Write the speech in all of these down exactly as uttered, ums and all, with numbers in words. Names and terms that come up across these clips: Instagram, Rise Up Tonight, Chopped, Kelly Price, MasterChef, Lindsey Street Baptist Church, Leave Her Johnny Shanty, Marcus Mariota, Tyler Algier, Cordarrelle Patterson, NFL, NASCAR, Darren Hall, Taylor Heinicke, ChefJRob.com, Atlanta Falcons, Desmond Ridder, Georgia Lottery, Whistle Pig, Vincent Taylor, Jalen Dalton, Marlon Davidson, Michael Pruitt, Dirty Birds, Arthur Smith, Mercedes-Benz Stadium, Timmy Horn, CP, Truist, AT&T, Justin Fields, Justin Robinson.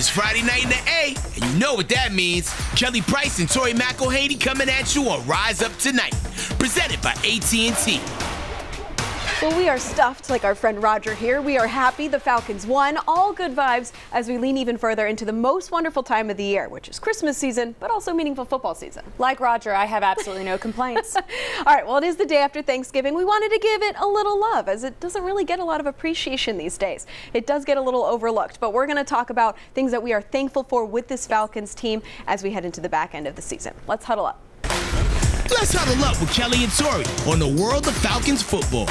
It's Friday night in the A, and you know what that means. Kelly Price and Tori McElhaney coming at you on Rise Up Tonight, presented by A T and T. Well, we are stuffed, like our friend Roger here. We are happy the Falcons won. All good vibes as we lean even further into the most wonderful time of the year, which is Christmas season, but also meaningful football season. Like Roger, I have absolutely no complaints. All right, well, it is the day after Thanksgiving. We wanted to give it a little love, as it doesn't really get a lot of appreciation these days. It does get a little overlooked, but we're going to talk about things that we are thankful for with this Falcons team as we head into the back end of the season. Let's huddle up. Let's huddle up with Kelly and Tori on the world of Falcons football.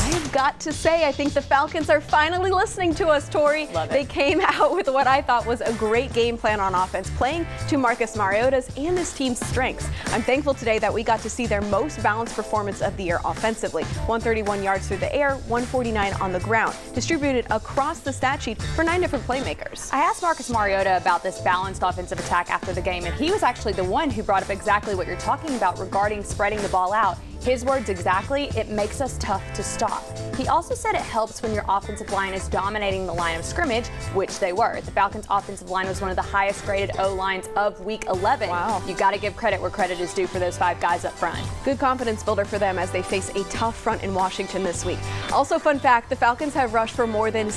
I've got to say, I think the Falcons are finally listening to us, Tori. Love it. They came out with what I thought was a great game plan on offense, playing to Marcus Mariota's and this team's strengths. I'm thankful today that we got to see their most balanced performance of the year offensively. one hundred thirty-one yards through the air, one forty-nine on the ground, distributed across the stat sheet for nine different playmakers. I asked Marcus Mariota about this balanced offensive attack after the game, and he was actually the one who brought up exactly what you're talking about regarding spreading the ball out. His words exactly, it makes us tough to stop. He also said it helps when your offensive line is dominating the line of scrimmage, which they were. The Falcons' offensive line was one of the highest graded O-lines of week eleven. Wow. You got to give credit where credit is due for those five guys up front. Good confidence builder for them as they face a tough front in Washington this week. Also, fun fact, the Falcons have rushed for more than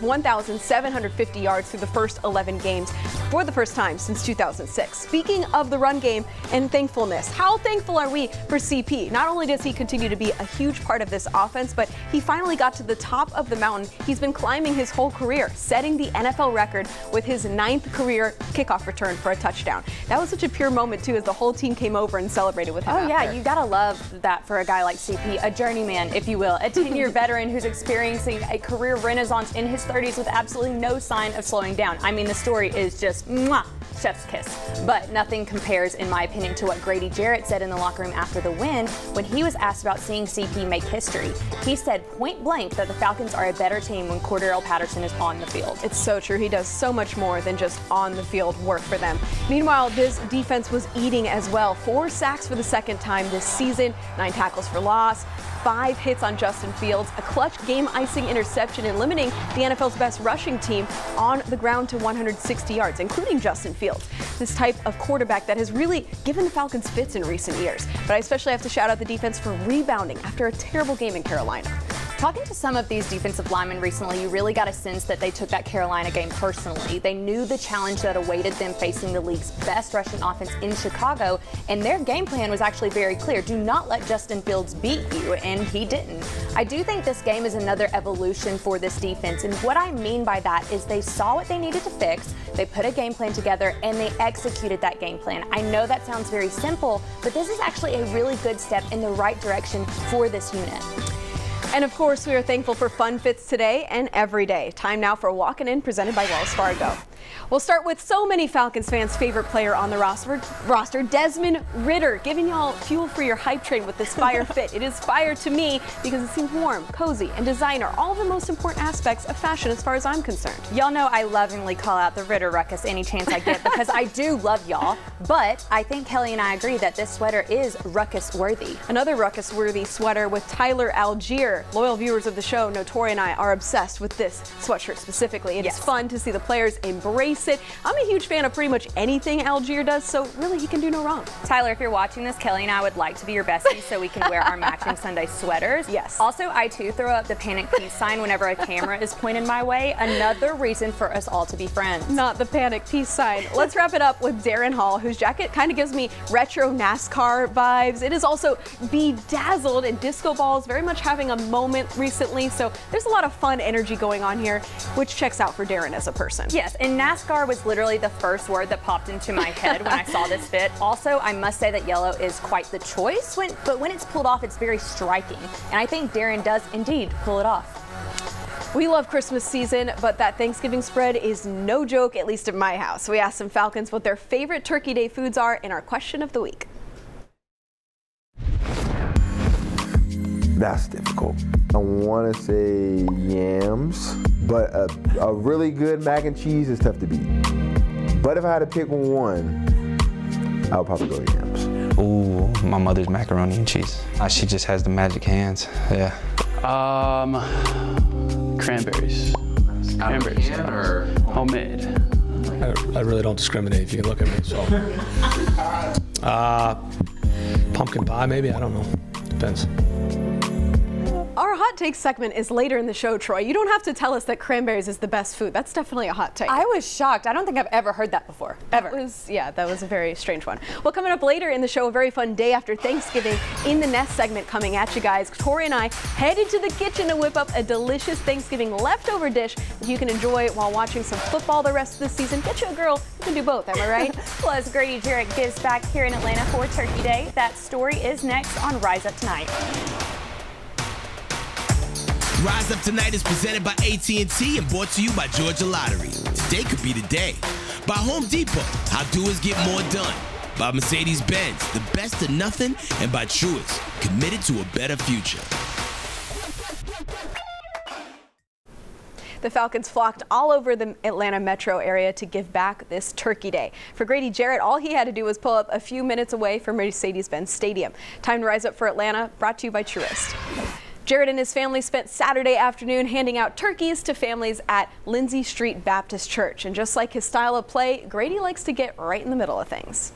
one thousand seven hundred fifty yards through the first eleven games for the first time since two thousand six. Speaking of the run game and thankfulness, how thankful are we for C P? Not only does he continue to be a huge part of this offense, but he finally got to the top of the mountain he's been climbing his whole career, setting the N F L record with his ninth career kickoff return for a touchdown. That was such a pure moment, too, as the whole team came over and celebrated with him. Oh, after. Yeah, you got to love that for a guy like C P, a journeyman, if you will, a ten-year veteran who's experiencing a career renaissance in his thirties with absolutely no sign of slowing down. I mean, the story is just mwah, chef's kiss, but nothing compares, in my opinion, to what Grady Jarrett said in the locker room after the win when he was asked about seeing C P make history. He said point blank that the Falcons are a better team when Cordarrelle Patterson is on the field. It's so true. He does so much more than just on the field work for them. Meanwhile, this defense was eating as well. Four sacks for the second time this season, nine tackles for loss, five hits on Justin Fields, a clutch game-icing interception, and limiting the N F L's best rushing team on the ground to one hundred sixty yards, including Justin Fields. This type of quarterback that has really given the Falcons fits in recent years. But I especially have to shout out the defense for rebounding after a terrible game in Carolina. Talking to some of these defensive linemen recently, you really got a sense that they took that Carolina game personally. They knew the challenge that awaited them facing the league's best rushing offense in Chicago, and their game plan was actually very clear. Do not let Justin Fields beat you, and he didn't. I do think this game is another evolution for this defense, and what I mean by that is they saw what they needed to fix, they put a game plan together, and they executed that game plan. I know that sounds very simple, but this is actually a really good step in the right direction for this unit. And of course, we are thankful for fun fits today and every day. Time now for Walkin' In, presented by Wells Fargo. We'll start with so many Falcons fans' favorite player on the roster, roster Desmond Ridder, giving y'all fuel for your hype train with this fire fit. It is fire to me because it seems warm, cozy, and designer, all the most important aspects of fashion as far as I'm concerned. Y'all know I lovingly call out the Ridder ruckus any chance I get because I do love y'all, but I think Kelly and I agree that this sweater is ruckus-worthy. Another ruckus-worthy sweater with Tyler Algier. Loyal viewers of the show know Tori and I are obsessed with this sweatshirt specifically. It yes. is fun to see the players embrace it. I'm a huge fan of pretty much anything Algier does, so really he can do no wrong. Tyler, if you're watching this, Kelly and I would like to be your besties so we can wear our matching Sunday sweaters. Yes. Also, I too throw up the panic peace sign whenever a camera is pointed my way. Another reason for us all to be friends. Not the panic peace sign. Let's wrap it up with Darren Hall, whose jacket kind of gives me retro NASCAR vibes. It is also bedazzled in disco balls, very much having a moment recently, so there's a lot of fun energy going on here, which checks out for Darren as a person. Yes, and NASCAR was literally the first word that popped into my head when I saw this fit. Also, I must say that yellow is quite the choice, when, but when it's pulled off, it's very striking, and I think Darren does indeed pull it off. We love Christmas season, but that Thanksgiving spread is no joke, at least at my house. We asked some Falcons what their favorite Turkey Day foods are in our question of the week. That's difficult. I want to say yams, but a, a really good mac and cheese is tough to beat. But if I had to pick one, I would probably go yams. Ooh, my mother's macaroni and cheese. Uh, she just has the magic hands, yeah. Um, cranberries. hamburgers. Can or homemade? I, I really don't discriminate if you can look at me, so. Uh, pumpkin pie, maybe? I don't know. Depends. Our hot take segment is later in the show, Troy. You don't have to tell us that cranberries is the best food. That's definitely a hot take. I was shocked. I don't think I've ever heard that before, ever. That was, yeah, that was a very strange one. Well, coming up later in the show, a very fun day after Thanksgiving in the Nest segment coming at you guys. Tori and I headed to the kitchen to whip up a delicious Thanksgiving leftover dish that you can enjoy while watching some football the rest of the season. Get you a girl who can do both, am I right? Plus, Grady Jarrett gives back here in Atlanta for Turkey Day. That story is next on Rise Up Tonight. Rise Up Tonight is presented by A T and T and brought to you by Georgia Lottery. Today could be the day. By Home Depot, how doers get more done. By Mercedes-Benz, the best of nothing. And by Truist, committed to a better future. The Falcons flocked all over the Atlanta metro area to give back this Turkey Day. For Grady Jarrett, all he had to do was pull up a few minutes away from Mercedes-Benz Stadium. Time to rise up for Atlanta, brought to you by Truist. Jarrett and his family spent Saturday afternoon handing out turkeys to families at Lindsey Street Baptist Church. And just like his style of play, Grady likes to get right in the middle of things.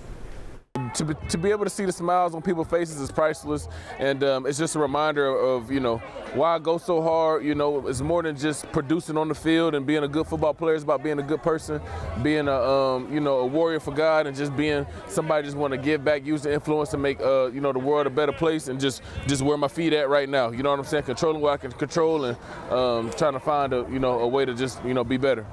To be, to be able to see the smiles on people's faces is priceless, and um, it's just a reminder of, you know, why I go so hard. You know, it's more than just producing on the field and being a good football player. It's about being a good person, being a, um, you know, a warrior for God, and just being somebody just want to give back, use the influence to make, uh, you know, the world a better place, and just, just where my feet at right now. You know what I'm saying? Controlling what I can control, and um, trying to find a, you know, a way to just, you know, be better.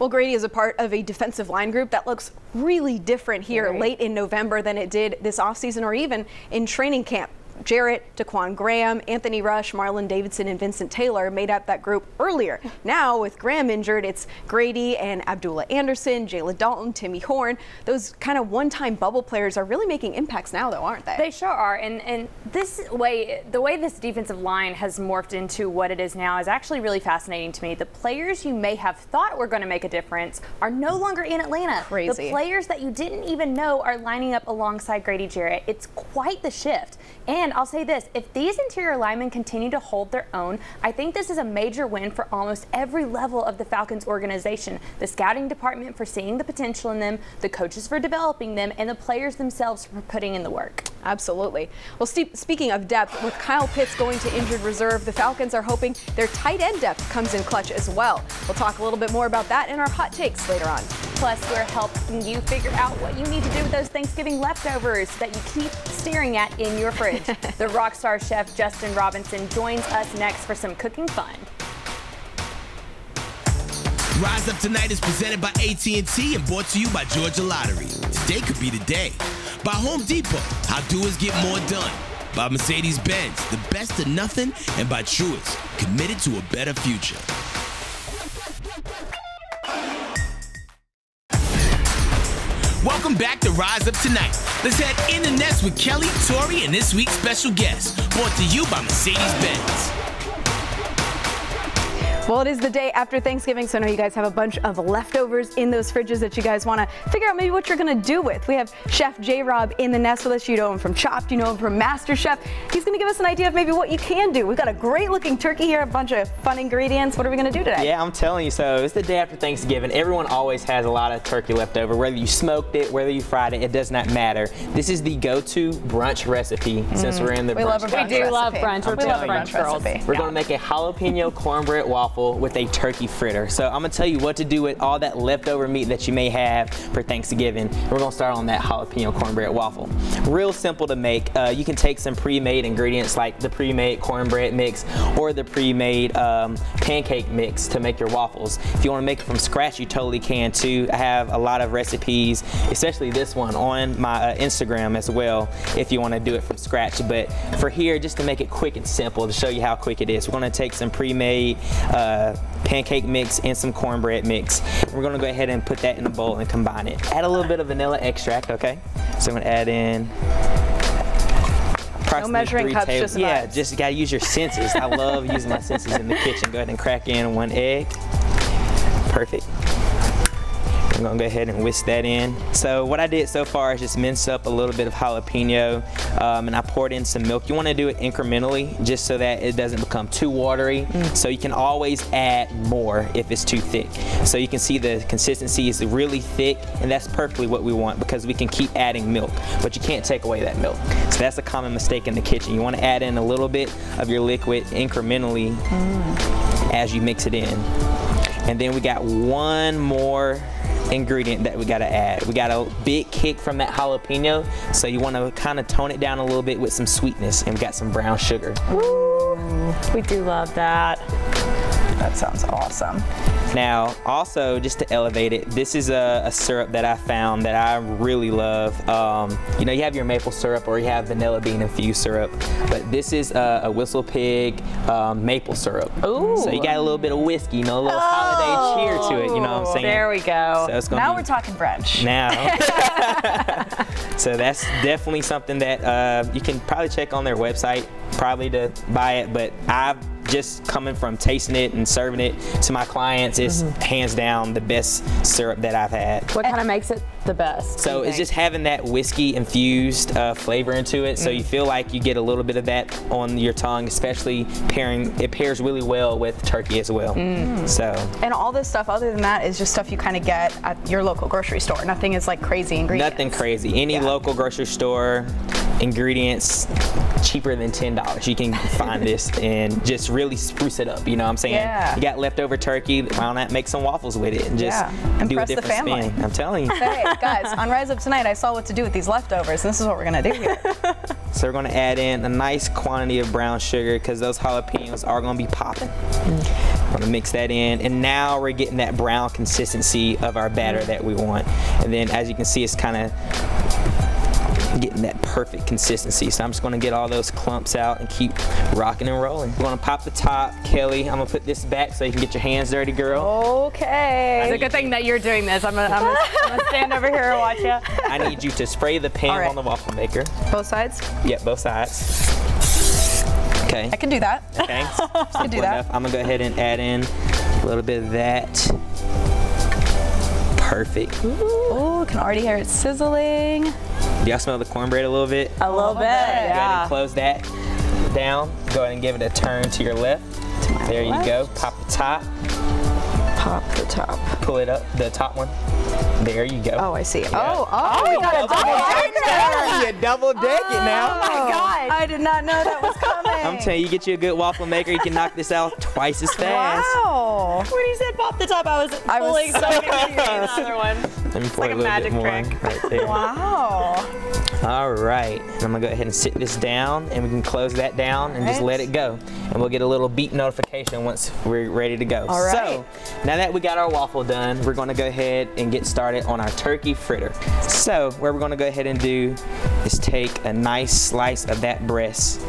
Well, Grady is a part of a defensive line group that looks really different here right. late in November than it did this offseason or even in training camp. Jarrett, Daquan Graham, Anthony Rush, Marlon Davidson, and Vincent Taylor made up that group earlier. Now, with Graham injured, it's Grady and Abdullah Anderson, Jalen Dalton, Timmy Horn. Those kind of one-time bubble players are really making impacts now, though, aren't they? They sure are. And, and this way, the way this defensive line has morphed into what it is now is actually really fascinating to me. The players you may have thought were going to make a difference are no longer in Atlanta. Crazy. The players that you didn't even know are lining up alongside Grady Jarrett. It's quite the shift. And And I'll say this, if these interior linemen continue to hold their own, I think this is a major win for almost every level of the Falcons organization. The scouting department for seeing the potential in them, the coaches for developing them, and the players themselves for putting in the work. Absolutely. Well, Steve, speaking of depth, with Kyle Pitts going to injured reserve, the Falcons are hoping their tight end depth comes in clutch as well. We'll talk a little bit more about that in our hot takes later on. Plus, we're helping you figure out what you need to do with those Thanksgiving leftovers that you keep staring at in your fridge. The rock star chef Justin Robinson joins us next for some cooking fun. Rise Up Tonight is presented by A T and T and brought to you by Georgia Lottery. Today could be the day. By Home Depot, how doers get more done. By Mercedes-Benz, the best of nothing. And by Truist, committed to a better future. Welcome back to Rise Up Tonight. Let's head in the nest with Kelly, Tori, and this week's special guest. Brought to you by Mercedes-Benz. Well, it is the day after Thanksgiving, so I know you guys have a bunch of leftovers in those fridges that you guys want to figure out maybe what you're going to do with. We have Chef J Rob in the nest with us. You know him from Chopped. You know him from MasterChef. He's going to give us an idea of maybe what you can do. We've got a great-looking turkey here, a bunch of fun ingredients. What are we going to do today? Yeah, I'm telling you, so it's the day after Thanksgiving. Everyone always has a lot of turkey left over, whether you smoked it, whether you fried it, it does not matter. This is the go-to brunch recipe mm. since we're in the we brunch. Love a brunch we do recipe. love brunch. I'm we love you, brunch girls. Recipe. We're yeah. going to make a jalapeno cornbread waffle with a turkey fritter. So I'm going to tell you what to do with all that leftover meat that you may have for Thanksgiving. We're going to start on that jalapeno cornbread waffle. Real simple to make. Uh, you can take some pre-made ingredients like the pre-made cornbread mix or the pre-made um, pancake mix to make your waffles. If you want to make it from scratch, you totally can too. I have a lot of recipes, especially this one, on my uh, Instagram as well if you want to do it from scratch. But for here, just to make it quick and simple to show you how quick it is, we're going to take some pre-made uh, pancake mix and some cornbread mix. We're going to go ahead and put that in a bowl and combine it. Add a little bit of vanilla extract, okay? So I'm going to add in No measuring cups, just about. Yeah, just gotta use your senses. I love using my senses in the kitchen. Go ahead and crack in one egg. Perfect. I'm gonna go ahead and whisk that in. So what I did so far is just mince up a little bit of jalapeno, um, and I poured in some milk. You wanna do it incrementally just so that it doesn't become too watery. Mm. So you can always add more if it's too thick. So you can see the consistency is really thick, and that's perfectly what we want because we can keep adding milk, but you can't take away that milk. So that's a common mistake in the kitchen. You wanna add in a little bit of your liquid incrementally mm. as you mix it in. And then we got one more ingredient that we gotta add. We got a big kick from that jalapeno, so you wanna kinda tone it down a little bit with some sweetness, and we got some brown sugar. Woo! We do love that. That sounds awesome. Now, also, just to elevate it, this is a, a syrup that I found that I really love. Um, you know, you have your maple syrup or you have vanilla bean infused syrup, but this is a, a Whistle Pig um, maple syrup. Ooh. So you got a little bit of whiskey, you know, a little oh. holiday cheer to it, you know what I'm saying? There we go. So it's gonna now be, we're talking brunch. Now. So that's definitely something that uh, you can probably check on their website, probably to buy it, but I've just coming from tasting it and serving it to my clients, it's mm-hmm. hands down the best syrup that I've had. What kind of makes it the best? So it's just having that whiskey infused uh, flavor into it, so mm. you feel like you get a little bit of that on your tongue, especially pairing, it pairs really well with turkey as well. Mm. So. And all this stuff other than that is just stuff you kind of get at your local grocery store. Nothing is like crazy ingredients. Nothing crazy. Any yeah. local grocery store, ingredients cheaper than ten dollars. You can find this and just really spruce it up, you know what I'm saying? Yeah. You got leftover turkey, why not make some waffles with it and just yeah. do a different spin. I'm telling you. Hey, guys, on Rise Up Tonight, I saw what to do with these leftovers, and this is what we're gonna do here. So we're gonna add in a nice quantity of brown sugar because those jalapenos are gonna be popping. Mm. Gonna mix that in, and now we're getting that brown consistency of our batter that we want. And then as you can see, it's kinda getting that perfect consistency. So I'm just gonna get all those clumps out and keep rocking and rolling. We're gonna pop the top, Kelly. I'm gonna put this back so you can get your hands dirty, girl. Okay. It's a good thing that you're doing this. I'm gonna, I'm gonna, I'm gonna stand over here and watch you. I need you to spray the pan right. on the waffle maker. Both sides? Yeah, both sides. Okay. I can do that. Okay. I can do that. Enough. I'm gonna go ahead and add in a little bit of that. Perfect. Ooh, can already hear it sizzling. Do y'all smell the cornbread a little bit? A little bit, yeah. Go ahead and close that down. Go ahead and give it a turn to your left. To my there left. You go. Pop the top. Pop the top. Pull it up, the top one. There you go. Oh, I see. Yeah. Oh, oh, oh, we got a double-decker. You double-deck it now. Oh, my God. I did not know that was coming. I'm telling you, you get you a good waffle maker, you can knock this out twice as fast. Wow. When he said pop the top, I was I fully was excited to hear the other one. It's like a, a magic trick. Right there. Wow. All right. I'm going to go ahead and sit this down, and we can close that down and right. just let it go. And we'll get a little beep notification once we're ready to go. All right. So, now that we got our waffle done, we're going to go ahead and get started on our turkey fritter. So, what we're going to go ahead and do is take a nice slice of that breast.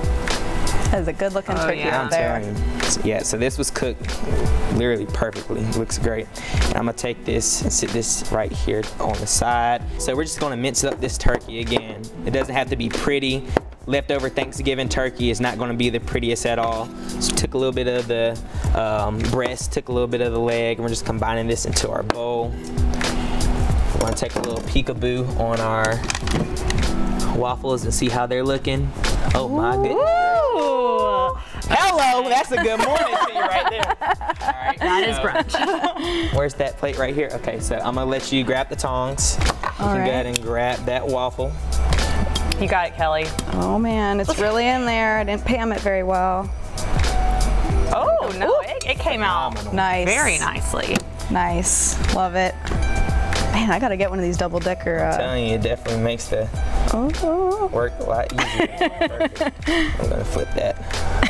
That is a good looking oh, turkey yeah. out there. So, yeah, so this was cooked literally perfectly. Looks great. And I'm gonna take this and sit this right here on the side. So we're just gonna mince up this turkey again. It doesn't have to be pretty. Leftover Thanksgiving turkey is not gonna be the prettiest at all. So took a little bit of the um, breast, took a little bit of the leg, and we're just combining this into our bowl. We're gonna take a little peekaboo on our waffles and see how they're looking. Oh my goodness. Ooh. Hello, that's a good morning to you right there. All right, that so. Is brunch. Where's that plate right here? Okay, so I'm gonna let you grab the tongs. You All can right. go ahead and grab that waffle. You got it, Kelly. Oh man, it's really in there. I didn't pam it very well. Oh no, it, it came Phenomenal. Out nice, very nicely. Nice, love it. Man, I gotta get one of these double decker. Uh, I'm telling you, it definitely makes the oh. work a lot easier. I'm gonna flip that.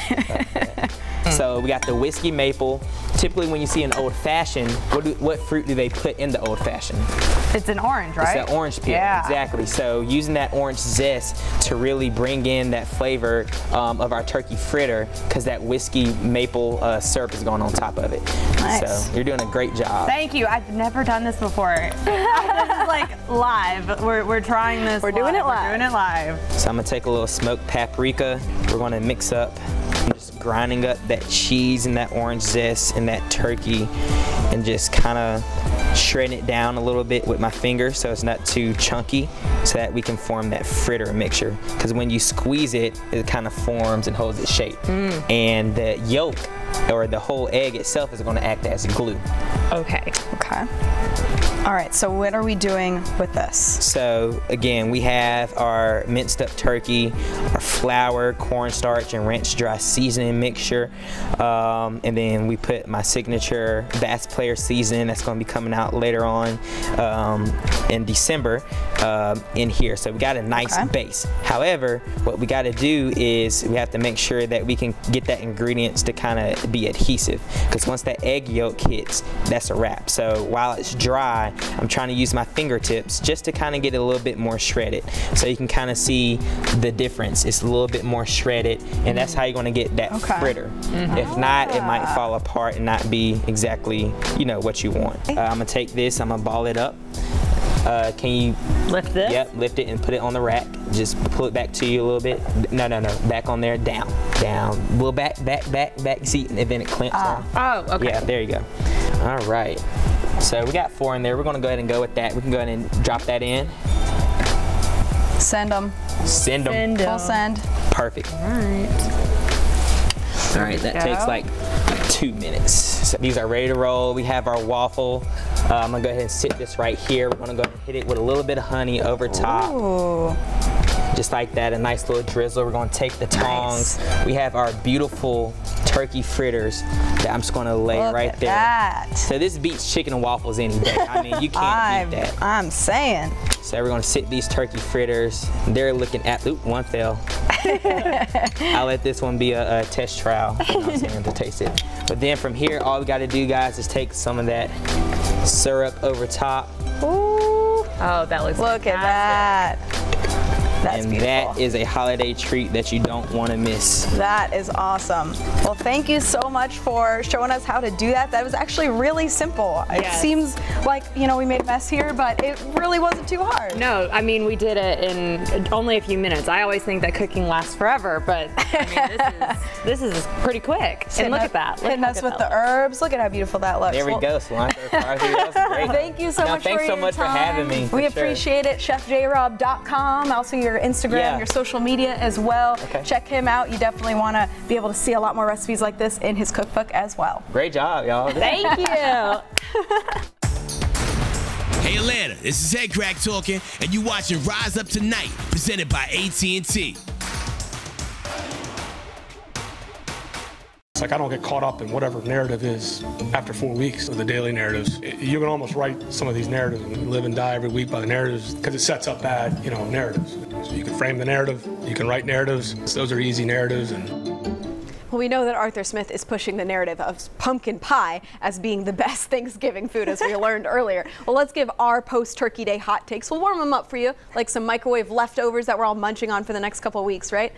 Like that. Mm. So we got the whiskey maple. Typically, when you see an old fashioned, what do, what fruit do they put in the old fashioned? It's an orange, right? It's that orange peel, yeah. exactly. So using that orange zest to really bring in that flavor um, of our turkey fritter, because that whiskey maple uh, syrup is going on top of it. Nice. So you're doing a great job. Thank you. I've never done this before. This is like live. We're, we're trying this. We're doing live. it live. We're doing it live. So I'm gonna take a little smoked paprika. We're gonna mix up. I'm just just grinding up that cheese and that orange zest and that turkey and just kind of shredding it down a little bit with my finger so it's not too chunky, so that we can form that fritter mixture, because when you squeeze it, it kind of forms and holds its shape. Mm. And the yolk or the whole egg itself is going to act as glue. Okay. Okay. All right, so what are we doing with this? So again, we have our minced up turkey, our flour, cornstarch, and ranch dry seasoning mixture. Um, and then we put my signature Bass Player seasoning that's gonna be coming out later on um, in December uh, in here. So we got a nice okay. base. However, what we gotta do is we have to make sure that we can get that ingredients to kind of be adhesive. Because once that egg yolk hits, that's a wrap. So while it's dry, I'm trying to use my fingertips just to kind of get it a little bit more shredded. So you can kind of see the difference. It's a little bit more shredded, and that's how you're going to get that okay. fritter. Mm-hmm. If not, it might fall apart and not be exactly, you know, what you want. Uh, I'm going to take this, I'm going to ball it up. Uh, can you lift this? Yep, lift it and put it on the rack. Just pull it back to you a little bit. No, no, no. Back on there, down, down. We'll back, back, back, back seat, and then it clamps uh, on. Oh, okay. Yeah, there you go. All right. So we got four in there. We're going to go ahead and go with that. We can go ahead and drop that in. Send them. Send them. Send them. Full send. Perfect. All right. All right. That go. takes like two minutes. So these are ready to roll. We have our waffle. Uh, I'm going to go ahead and sit this right here. We're going to go ahead and hit it with a little bit of honey over top. Ooh. Just like that, a nice little drizzle. We're going to take the tongs. Nice. We have our beautiful turkey fritters that I'm just going to lay Look right at there. That. So this beats chicken and waffles any day. I mean, you can't beat that. I'm saying. So we're going to sit these turkey fritters. They're looking at, oop, one fell. I'll let this one be a, a test trial. I'm not saying to taste it. But then from here, all we got to do, guys, is take some of that syrup over top. Ooh. Oh, that looks Look fantastic. at that. That's and beautiful. That is a holiday treat that you don't want to miss. That is awesome. Well, thank you so much for showing us how to do that. That was actually really simple. Yes. It seems like, you know, we made a mess here, but it really wasn't too hard. No, I mean, we did it in only a few minutes. I always think that cooking lasts forever, but I mean, this, is, this is pretty quick. Sitting and look up, at that. Look, hitting look us with that. the herbs. Look at how beautiful that looks. There we well, go, Salon. Thank you so no, much for your so time. Thanks so much for having me. For we sure. appreciate it. Chef J Rob dot com. I'll see you your Instagram, yeah. your social media as well. Okay. Check him out. You definitely want to be able to see a lot more recipes like this in his cookbook as well. Great job, y'all. Thank you. Hey Atlanta, this is Ed Crack talking, and you watching Rise Up Tonight, presented by A T and T. It's like I don't get caught up in whatever narrative is after four weeks of the daily narratives. You can almost write some of these narratives and live and die every week by the narratives, because it sets up bad, you know, narratives. So you can frame the narrative, you can write narratives. So those are easy narratives. And well, we know that Arthur Smith is pushing the narrative of pumpkin pie as being the best Thanksgiving food, as we learned earlier. Well, let's give our post-Turkey Day hot takes. We'll warm them up for you, like some microwave leftovers that we're all munching on for the next couple of weeks, right?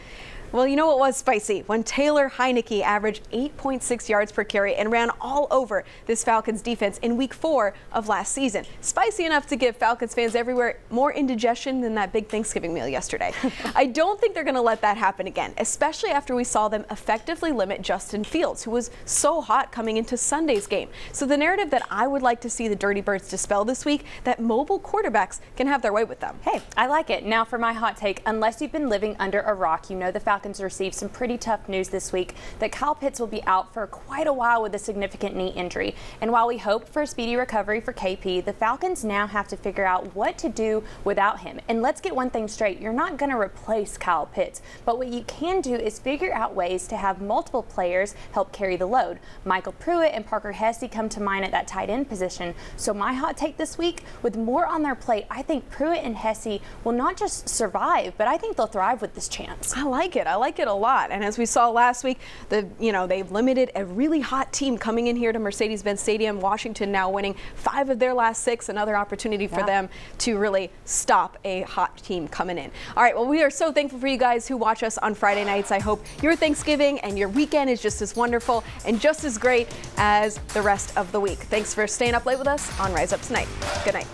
Well, you know what was spicy? When Taylor Heinicke averaged eight point six yards per carry and ran all over this Falcons defense in week four of last season. Spicy enough to give Falcons fans everywhere more indigestion than that big Thanksgiving meal yesterday. I don't think they're going to let that happen again, especially after we saw them effectively limit Justin Fields, who was so hot coming into Sunday's game. So the narrative that I would like to see the Dirty Birds dispel this week, that mobile quarterbacks can have their way with them. Hey, I like it. Now for my hot take, unless you've been living under a rock, you know the Falcons received some pretty tough news this week that Kyle Pitts will be out for quite a while with a significant knee injury. And while we hoped for a speedy recovery for K P, the Falcons now have to figure out what to do without him. And let's get one thing straight. You're not going to replace Kyle Pitts, but what you can do is figure out ways to have multiple players help carry the load. Michael Pruitt and Parker Hesse come to mind at that tight end position. So my hot take this week, with more on their plate, I think Pruitt and Hesse will not just survive, but I think they'll thrive with this chance. I like it. I like it a lot. And as we saw last week, the you know they've limited a really hot team coming in here to Mercedes-Benz Stadium. Washington now winning five of their last six. Another opportunity yeah. for them to really stop a hot team coming in. All right, well, we are so thankful for you guys who watch us on Friday nights. I hope your Thanksgiving and your weekend is just as wonderful and just as great as the rest of the week. Thanks for staying up late with us on Rise Up Tonight. Good night.